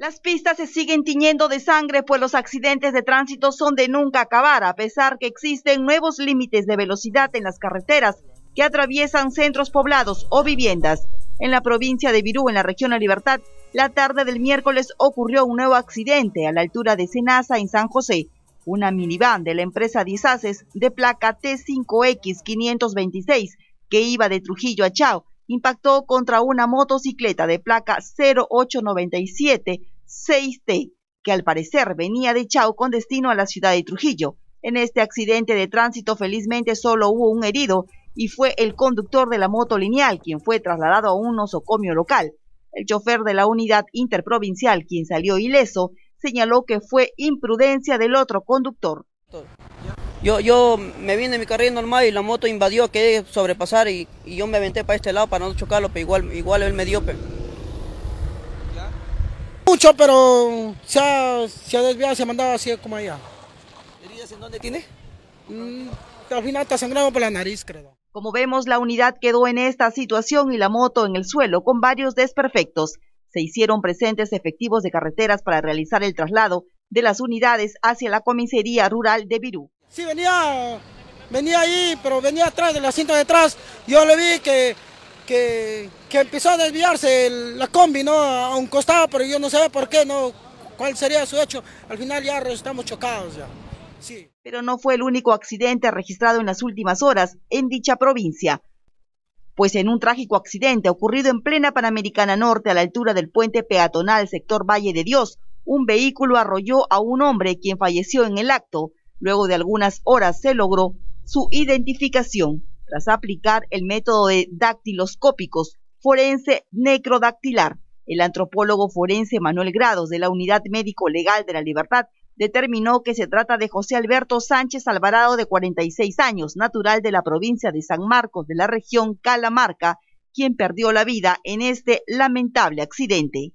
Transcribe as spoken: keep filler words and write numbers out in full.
Las pistas se siguen tiñendo de sangre, pues los accidentes de tránsito son de nunca acabar, a pesar que existen nuevos límites de velocidad en las carreteras que atraviesan centros poblados o viviendas. En la provincia de Virú, en la región La Libertad, la tarde del miércoles ocurrió un nuevo accidente a la altura de SENASA en San José. Una minivan de la empresa Disaces de placa T cinco X quinientos veintiséis que iba de Trujillo a Chao impactó contra una motocicleta de placa cero ocho nueve siete seis T, que al parecer venía de Chao con destino a la ciudad de Trujillo. En este accidente de tránsito, felizmente, solo hubo un herido y fue el conductor de la moto lineal, quien fue trasladado a un nosocomio local. El chofer de la unidad interprovincial, quien salió ileso, señaló que fue imprudencia del otro conductor. Yo, yo me vine en mi carril normal y la moto invadió, quedé sobrepasar y, y yo me aventé para este lado para no chocarlo, pero igual, igual él me dio. Pero... mucho, pero se ha, se ha desviado, se ha mandado así como allá. ¿Heridas en dónde tiene? Mm, al final está sangrado por la nariz, creo. Como vemos, la unidad quedó en esta situación y la moto en el suelo con varios desperfectos. Se hicieron presentes efectivos de carreteras para realizar el traslado de las unidades hacia la comisaría rural de Virú. Sí, venía, venía ahí, pero venía atrás, del asiento de atrás. Yo le vi que, que, que empezó a desviarse el, la combi, ¿no? A un costado, pero yo no sé por qué, ¿no? ¿Cuál sería su hecho? Al final ya estamos chocados ya. Sí. Pero no fue el único accidente registrado en las últimas horas en dicha provincia. Pues en un trágico accidente ocurrido en plena Panamericana Norte, a la altura del puente peatonal sector Valle de Dios, un vehículo arrolló a un hombre quien falleció en el acto. Luego de algunas horas se logró su identificación tras aplicar el método de dactiloscópicos forense necrodactilar. El antropólogo forense Manuel Grados, de la Unidad Médico Legal de La Libertad, determinó que se trata de José Alberto Sánchez Alvarado, de cuarenta y seis años, natural de la provincia de San Marcos, de la región Calamarca, quien perdió la vida en este lamentable accidente.